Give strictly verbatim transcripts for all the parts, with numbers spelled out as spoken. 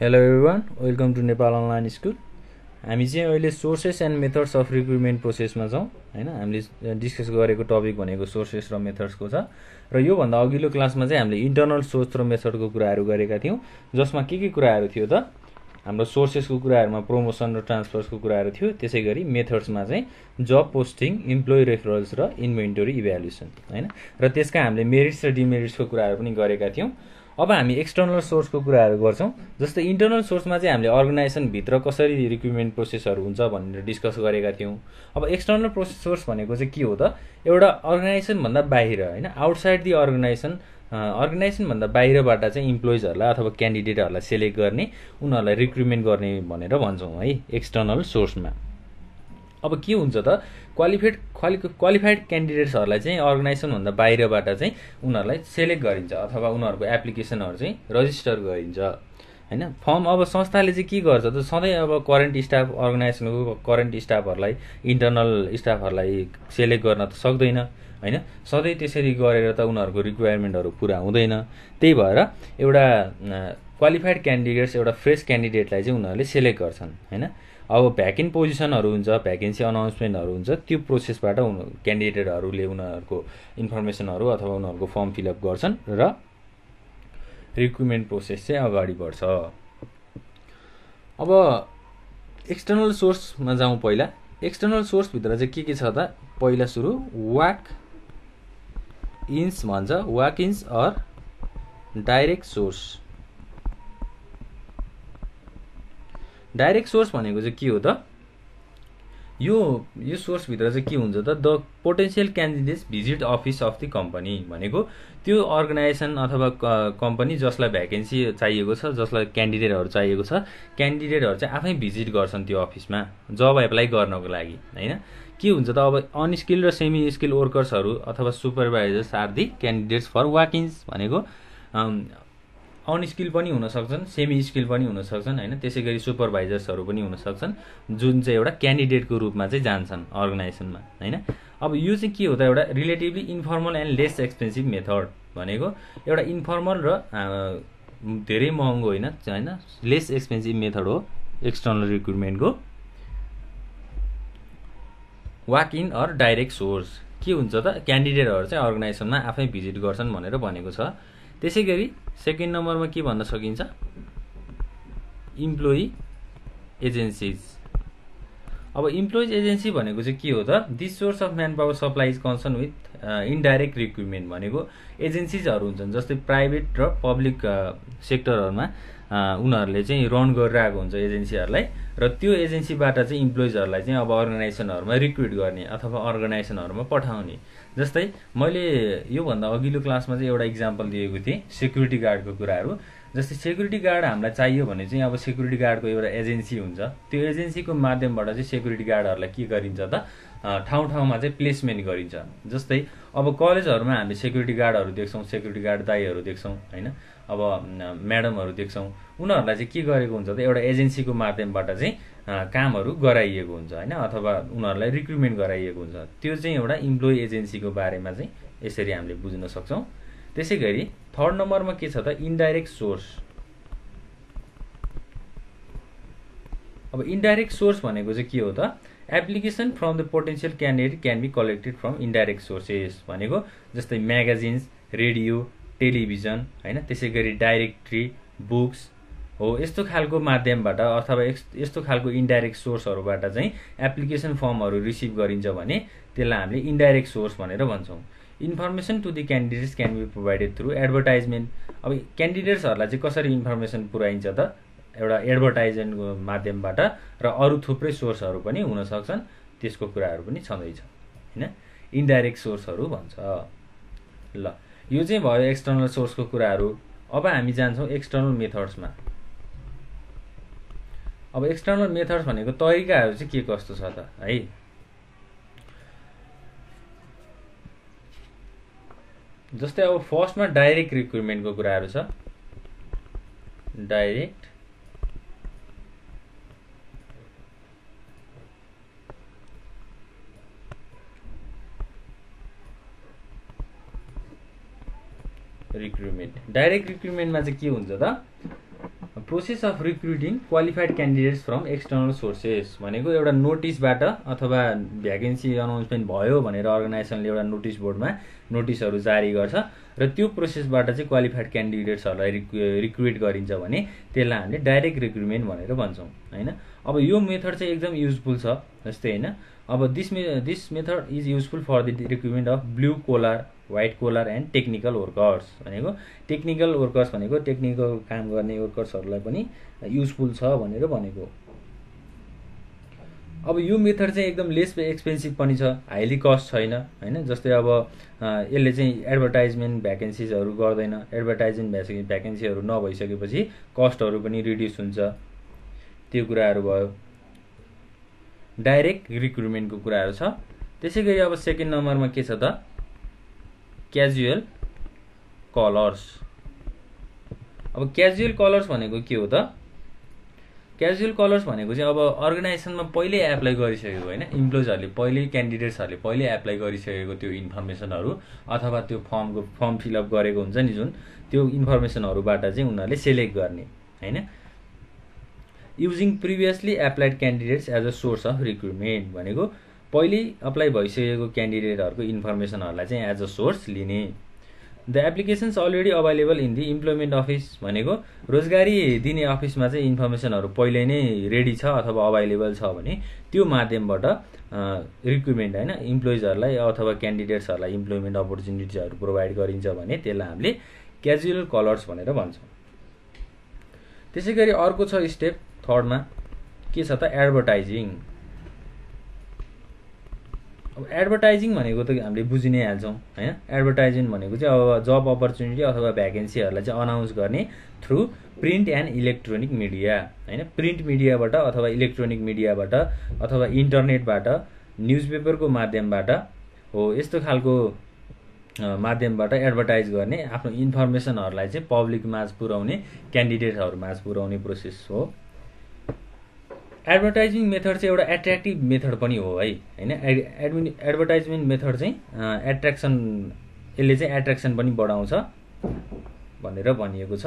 Hello everyone welcome to Nepal online school. हामी चाहिँ अहिले sources and methods of recruitment प्रोसेसमा छौं हैन। हामीले डिस्कस गरेको टपिक भनेको सोर्सेस र मेथड्सको छ र यो भन्दा अघिल्लो क्लासमा चाहिँ हामीले इन्टर्नल सोर्स र मेथडको कुराहरू गरेका थियौं, जसमा के के कुराहरू थियो त हाम्रो सोर्सेसको कुराहरुमा प्रमोसन र ट्रान्सफर्सको कुराहरू थियो। त्यसैगरी मेथड्समा चाहिँ जब पोस्टिङ, एम्प्लोयी रेफरल्स र इन्भेन्टरी इभ्यालुएसन हैन, र त्यसका हामीले मेरिट्स र डिमेरिट्सको कुराहरू पनि गरेका थियौं। अब हामी एक्सटर्नल सोर्स को कुराहरु गर्छौं। जस्तै इन्टर्नल सोर्स में हामीले अर्गनाइजेसन भित्र कसरी रिक्रुटमेन्ट प्रोसेसहरु हुन्छ भनेर डिस्कस गरेका थियौं। अब एक्सटर्नल प्रोसेस सोर्स भनेको चाहिँ के हो त? एउटा अर्गनाइजेसन भन्दा बाहिर हैन, आउटसाइड द अर्गनाइजेसन, अर्गनाइजेसन भन्दा बाहिरबाट चाहिँ इम्प्लोइजहरुलाई अथवा क्यान्डिडेटहरुलाई सिलेक्ट गर्ने, उनीहरुलाई रिक्रुटमेन्ट गर्ने भनेर भन्छौं है एक्सटर्नल सोर्स में। अब के हुन्छ त? क्वालिफाइड क्वालिफाइड क्यान्डिडेट्सहरुलाई चाहिँ अर्गनाइजेसन भन्दा बाहिरबाट चाहिँ उनीहरुलाई सेलेक्ट गरिन्छ अथवा उनीहरुको एप्लिकेसनहरु चाहिँ रजिस्टर गरिन्छ हैन। फर्म अब संस्थाले चाहिँ के गर्छ त? सधैं अब करेन्ट स्टाफ, अर्गनाइजेसनको करेन्ट स्टाफहरुलाई, इन्टर्नल स्टाफहरुलाई सेलेक्ट गर्न त सक्दैन हैन। सधैं त्यसरी गरेर त उनीहरुको रिक्वायरमेन्टहरु पूरा हुँदैन। त्यही भएर एउटा क्वालिफाइड क्यान्डिडेट्स, एउटा फ्रेश क्यान्डिडेटलाई चाहिँ उनीहरुले सेलेक्ट गर्छन् हैन। अब भ्याकेन्ट पोजिसनहरु हुन्छ, भ्याकेन्सी अनाउन्समेन्टहरु हुन्छ, त्यो प्रोसेसबाट क्यान्डिडेटहरुले उनीहरुको इन्फर्मेसनहरु अथवा उनीहरुको फर्म फिलअप गर्छन् र रिक्रुटमेन्ट प्रोसेस चाहिँ अगाडि बढ्छ। अब एक्सटर्नल सोर्समा जाउँ। पहिला एक्सटर्नल सोर्स भित्र चाहिँ के के छ त? पहिला सुरु वाक इन्स भन्छ, walk ins or direct source. Direct source भनेको चाहिँ के हो त? यो यो सोर्स भित्र चाहिँ के हुन्छ त? The potential candidates visit office of the company भनेको त्यो अर्गनाइजेसन अथवा कम्पनी जसलाई भ्याकेन्सी चाहिएको छ, जसलाई क्यान्डिडेटहरु चाहिएको छ, क्यान्डिडेटहरु चाहिँ आफै भिजिट गर्छन् त्यो अफिसमा जब एप्लाई गर्नको लागि हैन। के हुन्छ त? अब अनस्किल्ड र सेमी स्किल्ड वर्कर्सहरु अथवा supervisors are the candidates for walk ins भनेको अनस्किल पनि हुन सक्छन्, सेमी स्किल पनि हुन सक्छन् हैन। त्यसैगरी सुपरभाइजर्सहरु पनि हुन सक्छन् जुन चाहिँ एउटा क्यान्डिडेटको रूपमा चाहिँ जान्छन् अर्गनाइजेसनमा हैन। अब यो चाहिँ के हो त? एउटा relatively informal and less expensive method भनेको एउटा इन्फर्मल र धेरै महँगो हैन हैन लेस एक्सपेन्सिभ मेथड हो एक्सटर्नल रिक्रुटमेन्टको। Walk in or direct source के हुन्छ त? क्यान्डिडेटहरु चाहिँ अर्गनाइजेसनमा आफै भिजिट गर्छन् भनेर भनेको छ। त्यसैगरी सेकेन्ड नम्बरमा के भन्न सकिन्छ? Employee agencies. अब इम्प्लोइज एजेन्सी भनेको चाहिँ के हो त? This source of man power supply is concern with indirect recruitment भनेको एजेन्सिजहरु हुन्छन्, जस्तै प्राइभेट र पब्लिक सेक्टरहरुमा उनीहरुले चाहिँ रन गरिरहेको हुन्छ एजेन्सीहरुलाई, र त्यो एजेन्सीबाट चाहिँ इम्प्लोइजहरुलाई चाहिँ अब अर्गनाइजेसनहरुमा रिक्रुट गर्ने अथवा अर्गनाइजेसनहरुमा पठाउने। जस्तै मैले यो भन्दा अघिल्लो क्लासमा चाहिँ एउटा एक्जाम्पल दिएको थिएँ सेक्युरिटी गार्डको कुराहरु। जस्तै सेक्युरिटी गार्ड हामीलाई चाहियो भने चाहिँ अब सेक्युरिटी गार्डको एउटा एजेन्सी हुन्छ, त्यो एजेन्सीको माध्यमबाट चाहिँ सेक्युरिटी गार्डहरुलाई के गरिन्छ त? ठाउँ ठाउँमा चाहिँ प्लेसमेन्ट गरिन्छ। जस्तै अब कलेजहरुमा हामी सेक्युरिटी गार्डहरु देख्छौं, सेक्युरिटी गार्ड दाइहरु देख्छौं हैन, अब म्याडमहरु देख्छौं। उनीहरुलाई चाहिँ के गरेको हुन्छ त? एउटा एजेन्सीको माध्यमबाट चाहिँ कामहरु गराइएको हुन्छ हैन, अथवा उनीहरुलाई रिक्रुटमेन्ट गराइएको हुन्छ। त्यो चाहिँ एउटा इम्प्लोयी एजेन्सीको बारेमा चाहिँ यसरी हामीले बुझ्न सक्छौं। त्यसैगरी थर्ड नम्बरमा के छ त? Indirect source. अब इन्डाइरेक्ट सोर्स भनेको चाहिँ के हो त? Application from the potential candidate can be collected from indirect sources भनेको जस्तै म्यागाजिन्स, रेडियो, टेलिभिजन हैन, त्यसैगरी डाइरेक्ट्री, बुक्स हो। यस्तो खालको माध्यमबाट अथवा यस्तो खालको इन्डाइरेक्ट सोर्सहरुबाट चाहिँ एप्लिकेसन फर्महरु रिसिभ गरिन्छ भने त्यसलाई हामीले इन्डाइरेक्ट सोर्स भनेर भन्छौं। Information to the candidates can be provided through advertisement. अब क्यान्डिडेट्सहरुलाई चाहिँ कसरी इन्फर्मेसन पुर्याइन्छ त? एउटा एडभर्टाइजमेन्टको माध्यमबाट, र अरू थुप्रै सोर्सहरु पनि हुन सक्छन्, त्यसको कुराहरु पनि छँदैछ हैन, इन्डाइरेक्ट सोर्सहरु भन्छ। ल, यो चाहिँ भयो एक्सटर्नल सोर्सको कुराहरु। अब हामी जान्छौं एक्सटर्नल मेथड्समा। अब एक्सटर्नल मेथड्स भनेको तरिकाहरु चाहिँ के कस्तो छ त है? जस्तै अब फर्स्टमा डाइरेक्ट रिक्रुटमेन्टको कुराहरु छ। Direct recruitment. डाइरेक्ट रिक्रुटमेन्टमा चाहिँ के हुन्छ त? Process of recruiting qualified candidates from external sources भनेको एउटा नोटिसबाट अथवा भ्याकेन्सी अनाउन्समेन्ट भयो भनेर अर्गनाइजेसनले एउटा नोटिस बोर्डमा नोटिसहरू जारी गर्छ र त्यो प्रोसेसबाट चाहिँ क्वालिफाइड क्यान्डिडेट्सहरूलाई रिक्रुट गरिन्छ भने त्यसलाई हामीले डाइरेक्ट रिक्रुटमेन्ट भनेर भन्छौँ हैन। अब यो मेथड चाहिँ एकदम युजफुल छ जस्तै हैन। अब this this method is useful for the recruitment of blue collar, white collar and technical workers भनेको टेक्निकल वर्कर्स भनेको टेक्निकल काम गर्ने वर्कर्सहरुलाई पनि युजफुल छ भनेर भनेको। अब यो मेथड चाहिँ एकदम लेस एक्सपेन्सिभ पनि छ, हाइली कस्ट छैन हैन। जस्तै अब यसले चाहिँ एडभर्टाइजमेन्ट भ्याकेन्सीजहरु गर्दैन, एडभर्टाइजमेन्ट भ्याकेन्सीहरु नभइसकेपछि कस्टहरु पनि रिड्युस हुन्छ, त्यो कुराहरु भयो। डाइरेक्ट रिक्रुटमेन्ट को कुराहरु छ। त्यसैगरी अब सेकेन्ड नम्बरमा के छ त क्याजुअल कलर्स। अब क्याजुअल कलर्स भनेको के हो त? क्याजुअल कलर्स भनेको चाहिँ अब अर्गनाइजेसनमा पहिले एप्लाई गरिसकेको हैन, इम्प्लोइजहरुले पहिले क्यान्डिडेट्सहरुले पहिले एप्लाई गरिसकेको त्यो इन्फर्मेसनहरु अथवा त्यो फर्मको फर्म फिलअप गरेको हुन्छ नि जुन त्यो इन्फर्मेसनहरुबाट चाहिँ उनीहरुले सेलेक्ट गर्ने हैन। Using previously applied candidates as a source of recruitment भनेको पहिले अप्लाई भइसकेको क्यान्डिडेटहरुको इन्फर्मेसनहरुलाई चाहिँ एज अ सोर्स लिने। The applications already available in the employment office भनेको रोजगारी दिने अफिसमा चाहिँ इन्फर्मेसनहरु पहिले नै रेडी छ अथवा अभाइलेबल छ भने त्यो माध्यमबाट रिक्रुटमेन्ट हैन इम्प्लोइजहरुलाई अथवा क्यान्डिडेट्सहरुलाई इम्प्लोयमेन्ट अपर्च्युनिटीहरु प्रोवाइड गरिन्छ भने त्यसलाई हामीले क्याजुअल कलर्स भनेर भन्छौँ। त्यसैगरी अर्को छ स्टेप थर्डमा के छ त एडभर्टाइजिङ। अब एडभर्टाइजिङ भनेको त हामीले बुझि नै हाल्छौँ हैन। एडभर्टाइजमेन्ट भनेको चाहिँ अब जब अपर्च्युनिटी अथवा भ्याकेन्सीहरुलाई चाहिँ अनाउन्स गर्ने through print and electronic media हैन। प्रिन्ट मिडियाबाट अथवा इलेक्ट्रोनिक मिडियाबाट अथवा इन्टरनेटबाट, न्युजपेपरको माध्यमबाट हो, यस्तो खालको माध्यमबाट एडभर्टाइज गर्ने, आफ्नो इन्फर्मेसनहरुलाई चाहिँ पब्लिकमाझ पुर्याउने, क्यान्डिडेटहरुमाझ पुर्याउने प्रोसेस हो। एडभर्टाइजिङ मेथड चाहिँ एउटा एट्र्याक्टिभ मेथड पनि हो है हैन। एडमिन एडभर्टाइजमेन्ट मेथड चाहिँ एट्र्याक्सन, यसले चाहिँ एट्र्याक्सन पनि बढाउँछ भनेर भनिएको छ।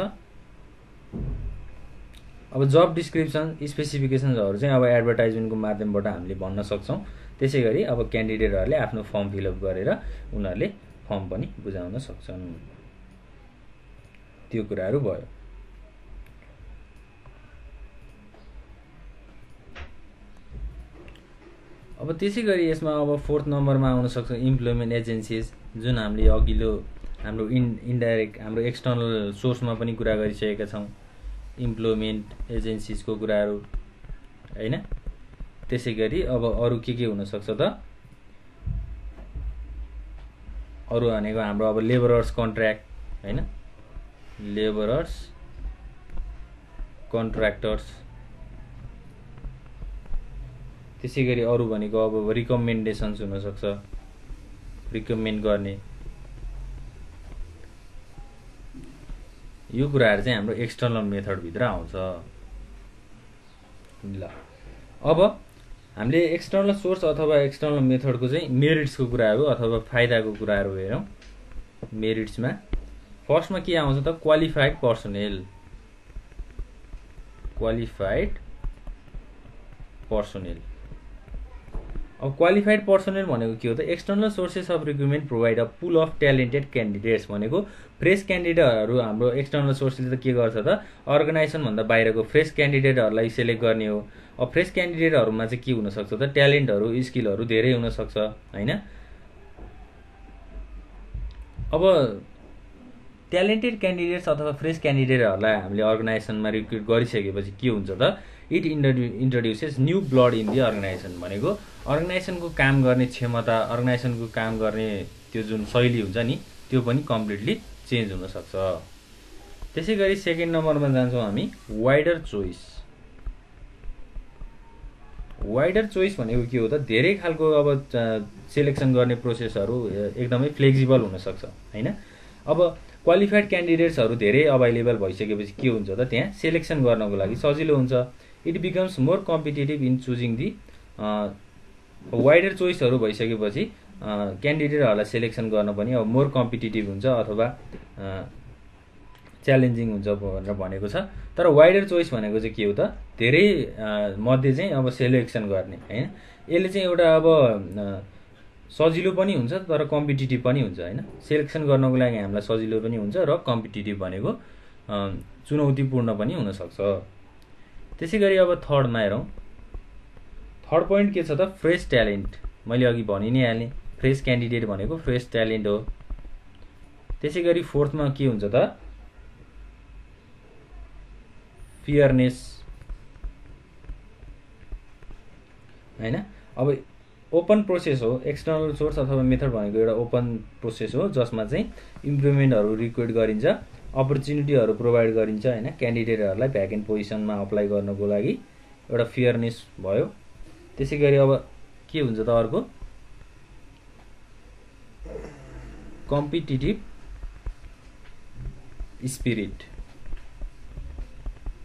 अब जब डिस्क्रिप्सन, स्पेसिफिकेसन्सहरु चाहिँ अब एडभर्टाइजमेन्टको माध्यमबाट हामीले भन्न सक्छौं। त्यसैगरी अब क्यान्डिडेटहरुले आफ्नो फर्म फिलअप गरेर उनीहरुले फर्म पनि बुझाउन सक्छन्, त्यो कुराहरु भयो। अब त्यसैगरी यसमा अब फोर्थ नम्बरमा आउन सक्छ इम्प्लोयमेन्ट एजेन्सिज, जुन हामीले अघिल्लो हाम्रो इन इन्डाइरेक्ट हाम्रो एक्सटर्नल सोर्समा पनि कुरा गरिसकेका छौँ इम्प्लोयमेन्ट एजेन्सिजको कुराहरू हैन। त्यसैगरी अब अरू के के हुन सक्छ त? अरू भनेको हाम्रो अब लेबरर्स कन्ट्र्याक्ट हैन, लेबरर्स कन्ट्र्याक्टर्स। त्यसैगरी अरू भनेको अब रिकमेन्डेसन्स हुन सक्छ, रिकमेन्ड गर्ने, यो कुराहरु चाहिँ हाम्रो एक्सटर्नल मेथड भित्र आउँछ। ल अब हामीले एक्सटर्नल सोर्स अथवा एक्सटर्नल मेथडको चाहिँ मेरिट्सको कुराहरु अथवा फाइदाको कुराहरु हेरौं। मेरिट्समा फर्स्टमा के आउँछ त? Qualified personnel, qualified personnel. अब क्वालिफाइड पर्सनल भनेको के हो त? External sources of recruitment provide a pool of talented candidates भनेको फ्रेस क्यान्डिडेटहरु हाम्रो एक्सटर्नल सोर्सले त के गर्छ त? अर्गनाइजेसन भन्दा बाहिरको फ्रेस क्यान्डिडेटहरुलाई सेलेक्ट गर्ने हो। अब फ्रेस क्यान्डिडेटहरुमा चाहिँ के हुन सक्छ त? ट्यालेन्टहरु, स्किलहरु धेरै हुन सक्छ हैन। अब ट्यालेन्टेड क्यान्डिडेट्स अथवा फ्रेस क्यान्डिडेटहरुलाई हामीले अर्गनाइजेसनमा रिक्रुट गरिसकेपछि के हुन्छ त? It introduce introduces new blood in the organisation भनेको अर्गनाइजेसनको काम गर्ने क्षमता, अर्गनाइजेसनको काम गर्ने त्यो जुन शैली हुन्छ नि त्यो पनि कम्प्लिटली चेन्ज हुनसक्छ। त्यसैगरी सेकेन्ड नम्बरमा जान्छौँ हामी वाइडर चोइस। वाइडर चोइस भनेको के हो त? धेरै खालको अब सेलेक्सन गर्ने प्रोसेसहरू एकदमै फ्लेक्सिबल हुनसक्छ हैन। अब क्वालिफाइड क्यान्डिडेट्सहरू धेरै अभाइलेबल भइसकेपछि के हुन्छ त? त्यहाँ सेलेक्सन गर्नको लागि सजिलो हुन्छ। It becomes more competitive in choosing the wider चोइसहरू भइसकेपछि क्यान्डिडेटहरूलाई सेलेक्सन गर्न पनि अब मोर कम्पिटेटिभ हुन्छ अथवा च्यालेन्जिङ हुन्छ भनेर भनेको छ। तर वाइडर चोइस भनेको चाहिँ के हो त धेरै मध्ये चाहिँ अब सेलेक्सन गर्ने हैन। यसले चाहिँ एउटा अब सजिलो पनि हुन्छ तर कम्पिटिटिभ पनि हुन्छ हैन। सेलेक्सन गर्नको लागि हामीलाई सजिलो पनि हुन्छ र कम्पिटिटिभ भनेको चुनौतीपूर्ण पनि हुन सक्छ। त्यसैगरी अब थर्ड मा हेरौं। थर्ड पोइन्ट के छ त फ्रेश ट्यालेन्ट। मैले अघि भनि नै हाले फ्रेश क्यान्डिडेट भनेको फ्रेश ट्यालेन्ट हो। त्यसैगरी फोर्थ मा के हुन्छ त फियरनेस हैन। अब ओपन प्रोसेस हो, एक्सटर्नल सोर्स अथवा मेथड भनेको एउटा ओपन प्रोसेस हो जसमा चाहिँ इम्प्रुभमेन्टहरु रिक्वेस्ट गरिन्छ, अपर्च्युनिटीहरु प्रोवाइड गरिन्छ हैन। क्यान्डिडेटहरुलाई भ्याकेन्ट पोजिसनमा अप्लाई गर्नको लागि एउटा फियरनेस भयो। त्यसैगरी अब के हुन्छ त अर्को कम्पिटिटिभ स्पिरिट।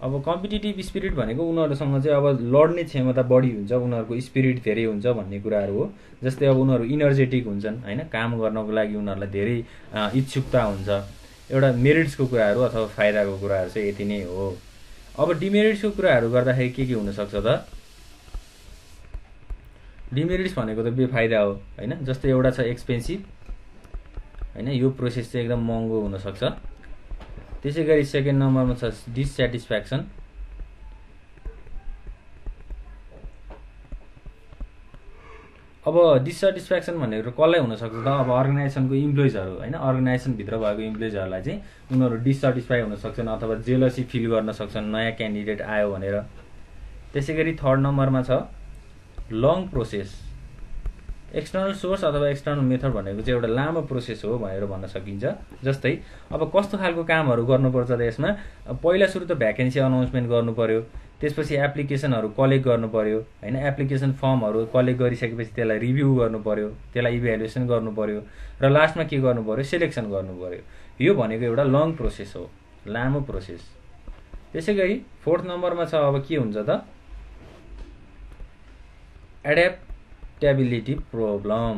अब कम्पिटिटिभ स्पिरिट भनेको उनीहरुसँग चाहिँ अब लड्ने क्षमता बढी हुन्छ, उनीहरुको स्पिरिट धेरै हुन्छ भन्ने कुराहरु हो। जस्तै अब उनीहरु एनर्जेटिक हुन्छन् हैन, काम गर्नको लागि उनीहरुलाई धेरै इच्छुकता हुन्छ। एउटा मेरिट्सको कुराहरु अथवा फाइदाको कुराहरु चाहिँ यति नै हो। अब डिमेरिट्सको कुराहरु गर्दाखेरि के के हुन सक्छ त डिमेरिट्स भनेको त बेफाइदा हो हैन। जस्तै एउटा छ एक्सपेन्सिभ हैन, यो प्रोसेस चाहिँ एकदम महँगो हुन सक्छ। त्यसैगरी सेकेन्ड नम्बरमा छ डिसस्याटिस्फ्याक्सन। अब डिसस्याटिस्फ्याक्सन भनेको कसलाई हुन सक्छ त अब अर्गनाइजेसनको इम्प्लोइजहरु हैन। अर्गनाइजेसन भित्र भएको इम्प्लोइजहरुलाई चाहिँ उनीहरु डिसस्याटिस्फाई हुन सक्छन् अथवा जेलसी फिल गर्न सक्छन् नयाँ क्यान्डिडेट आयो भनेर। त्यसैगरी थर्ड नम्बरमा छ लङ प्रोसेस। एक्सटर्नल सोर्स अथवा एक्सटर्नल मेथड भनेको चाहिँ एउटा लामो प्रोसेस हो भनेर भन्न सकिन्छ। जस्तै अब कस्तो खालको कामहरु गर्नुपर्छ त यसमा पहिला सुरु त भ्याकेन्सी अनाउन्समेन्ट गर्नुपर्यो, त्यसपछि एप्लिकेसनहरु कलेक्ट गर्नुपर्यो हैन। एप्लिकेसन फर्महरु कलेक्ट गरिसकेपछि त्यसलाई रिभ्यु गर्नुपर्यो, त्यसलाई इभ्यालुएसन गर्नुपर्यो र लास्टमा के गर्नुपर्यो सेलेक्सन गर्नुपर्यो। यो भनेको एउटा लङ प्रोसेस हो, लामो प्रोसेस। त्यसैगरी फोर्थ नम्बरमा छ अब के हुन्छ त एड्याप्टेबिलिटी प्रब्लम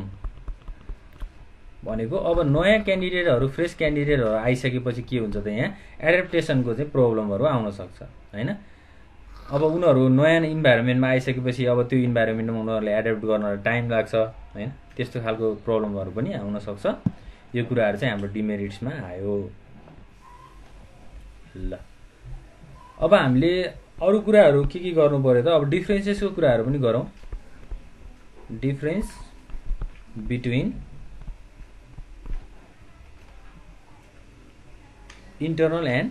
भनेको अब नयाँ क्यान्डिडेटहरु फ्रेश क्यान्डिडेटहरु आइसकेपछि के हुन्छ त यहाँ एड्याप्टेसनको चाहिँ प्रब्लमहरु आउन सक्छ हैन। अब उनीहरु नयाँ इन्भाइरोन्मेन्टमा आइसकेपछि अब त्यो इन्भाइरोन्मेन्टमा उनीहरुले एड्याप्ट गर्न टाइम लाग्छ हैन। त्यस्तो खालको प्रब्लमहरु पनि आउन सक्छ। यो कुराहरु चाहिँ हाम्रो डिमेरिट्समा आयो। ल अब हामीले अरु कुराहरु के के गर्नु पर्यो त अब डिफरेन्सेसको कुराहरु पनि गरौं। Difference between internal and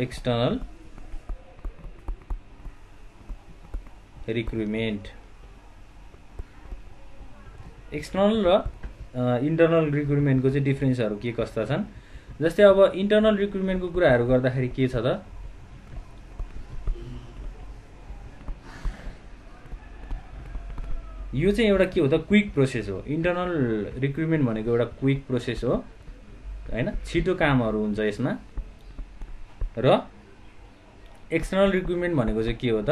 external recruitment. External र इन्टर्नल रिक्रुटमेन्टको चाहिँ डिफरेन्सहरु के कस्ता छन्। जस्तै अब इन्टर्नल रिक्रुटमेन्टको कुराहरु गर्दाखेरि के छ त यो चाहिँ एउटा के हो त क्विक प्रोसेस हो। इन्टर्नल रिक्रुटमेन्ट भनेको एउटा क्विक प्रोसेस हो हैन, छिटो कामहरु हुन्छ यसमा। र एक्सटर्नल रिक्रुटमेन्ट भनेको चाहिँ के हो त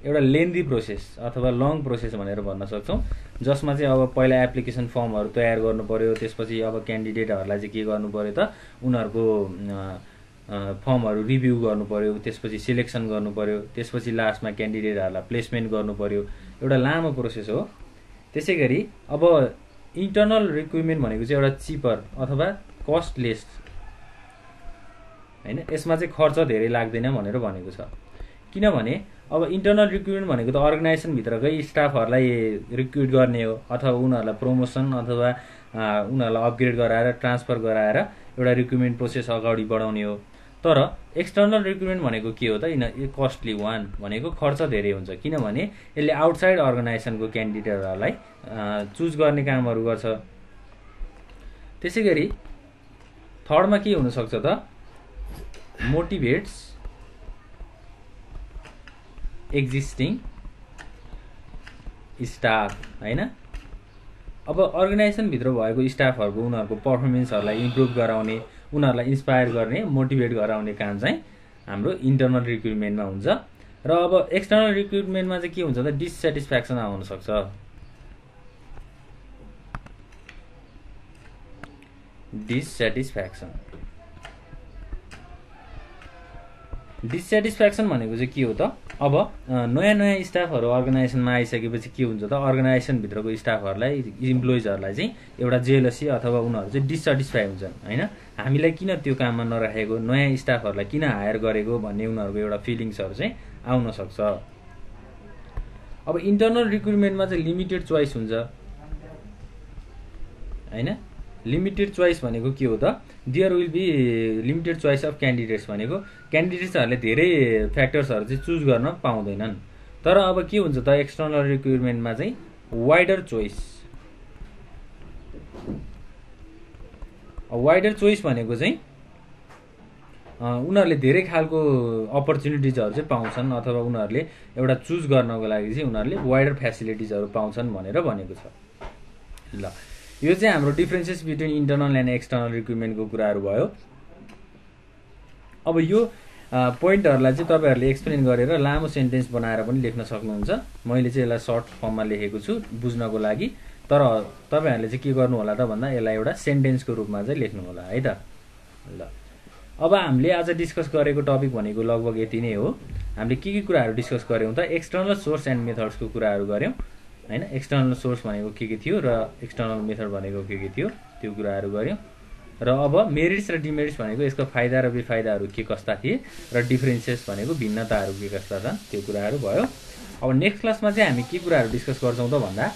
एउटा लेन्दी प्रोसेस अथवा लङ प्रोसेस भनेर भन्न सक्छौं, जसमा चाहिँ अब पहिला एप्लिकेसन फर्महरु तयार गर्नु पर्यो, त्यसपछि अब क्यान्डिडेटहरुलाई चाहिँ के गर्नु पर्यो त उनीहरुको फर्महरु रिभ्यु गर्नु पर्यो, त्यसपछि सिलेक्सन गर्नु पर्यो, त्यसपछि लास्टमा क्यान्डिडेटहरुलाई प्लेसमेन्ट गर्नु पर्यो। एउटा लामो प्रोसेस हो। त्यसैगरी अब इन्टर्नल रिक्रुटमेन्ट भनेको चाहिँ एउटा चिपर अथवा कस्टलेस हैन, यसमा चाहिँ खर्च धेरै लाग्दैन भनेर भनेको छ। किनभने अब इन्टर्नल रिक्रुटमेन्ट भनेको त अर्गनाइजेसन भित्रकै स्टाफहरुलाई रिक्रुट गर्ने हो अथवा उनीहरुलाई प्रमोसन अथवा उनीहरुलाई अपग्रेड गराएर ट्रान्सफर गराएर एउटा रिक्रुटमेन्ट प्रोसेस अगाडि बढाउने हो। तर एक्सटर्नल रिक्रुटमेन्ट भनेको के हो त यो कस्टली वान भनेको खर्च धेरै हुन्छ। किनभने यसले आउटसाइड अर्गनाइजेसनको क्यान्डिडेटहरुलाई चुज गर्ने कामहरु गर्छ। त्यसैगरी थर्डमा के हुन सक्छ त मोटिभेट्स एक्जिस्टिङ स्टाफ हैन। अब अर्गनाइजेसन भित्र भएको स्टाफहरुको उनीहरुको परफर्मेन्सहरुलाई इम्प्रुभ गराउने, उनीहरुलाई इन्स्पायर गर्ने, मोटिभेट गराउने काम चाहिँ हाम्रो इन्टर्नल रिक्रुटमेन्टमा हुन्छ। र अब एक्सटर्नल रिक्रुटमेन्टमा चाहिँ के हुन्छ त डिसस्याटिस्फ्याक्सन आउन सक्छ। डिससैटिस्फैक्सन डिससैटिस्फैक्सन के हो त अब नयाँ नयाँ स्टाफहरू अर्गनाइजेसनमा आइसकेपछि के हुन्छ त अर्गनाइजेसनभित्रको स्टाफहरूलाई इम्प्लोइजहरूलाई चाहिँ एउटा जेलसी अथवा उनीहरू चाहिँ डिससैटिस्फाई हुन्छन् हैन। हामीलाई किन त्यो काममा नराखेको, नयाँ स्टाफहरूलाई किन हायर गरेको भन्ने उनीहरुको एउटा फिलिङ्सहरु चाहिँ आउन सक्छ। अब इन्टर्नल रिक्रुटमेन्टमा चाहिँ लिमिटेड चोइस हुन्छ हैन। लिमिटेड चोइस भनेको के हो त there will be limited choice of candidates भनेको क्यान्डिडेट्सहरुले धेरै फ्याक्टर्सहरु चाहिँ चुज गर्न पाउँदैनन्। तर अब के हुन्छ त एक्सटर्नल रिक्रुटमेन्टमा चाहिँ वाइडर चोइस वाइडर चोइस भनेको चाहिँ उनीहरुले धेरै खालको अपर्च्युनिटिजहरु चाहिँ पाउँछन् अथवा उनीहरुले एउटा चुज गर्नको लागि चाहिँ उनीहरुले वाइडर फ्यासिलिटिजहरु पाउँछन् भनेर भनेको छ। ल यो चाहिँ हाम्रो differences between internal and external recruitment को कुराहरु भयो। अब यो पोइन्टहरुलाई चाहिँ तपाईहरुले एक्सप्लेन गरेर लामो सेन्टेन्स बनाएर पनि लेख्न सक्नुहुन्छ। मैले चाहिँ यसलाई सर्ट फर्ममा लेखेको छु बुझ्नको लागि, तर तपाईहरुले चाहिँ के गर्नु होला त भन्दा यसलाई एउटा सेन्टेन्सको रूपमा चाहिँ लेख्नु होला है त। ल अब हामीले आज डिस्कस गरेको टपिक भनेको लगभग यति नै हो। हामीले के के कुराहरु डिस्कस गर्यौं त एक्सटर्नल सोर्स एन्ड मेथड्स को कुराहरु गर्यौं हैन। एक्सटर्नल सोर्स भनेको के के थियो र एक्सटर्नल मेथड भनेको के के थियो त्यो कुराहरु गर्यौं। र अब मेरिट्स र डिमेरिट्स भनेको यसको फाइदा र बेफाइदाहरु के कस्ता थिए र डिफरेन्सेस भनेको भिन्नताहरु के कस्ता छन् त्यो कुराहरु भयो। अब नेक्स्ट क्लासमा चाहिँ हामी के कुराहरु डिस्कस गर्छौं त भन्दा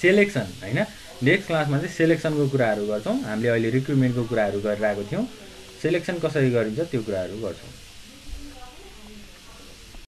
सेलेक्सन हैन। नेक्स्ट क्लासमा चाहिँ सेलेक्सनको कुराहरु गर्छौं। हामीले अहिले रिक्रुटमेन्टको कुराहरु गरिरहेको थियौं, सेलेक्सन कसरी गरिन्छ त्यो कुराहरु गर्छौं।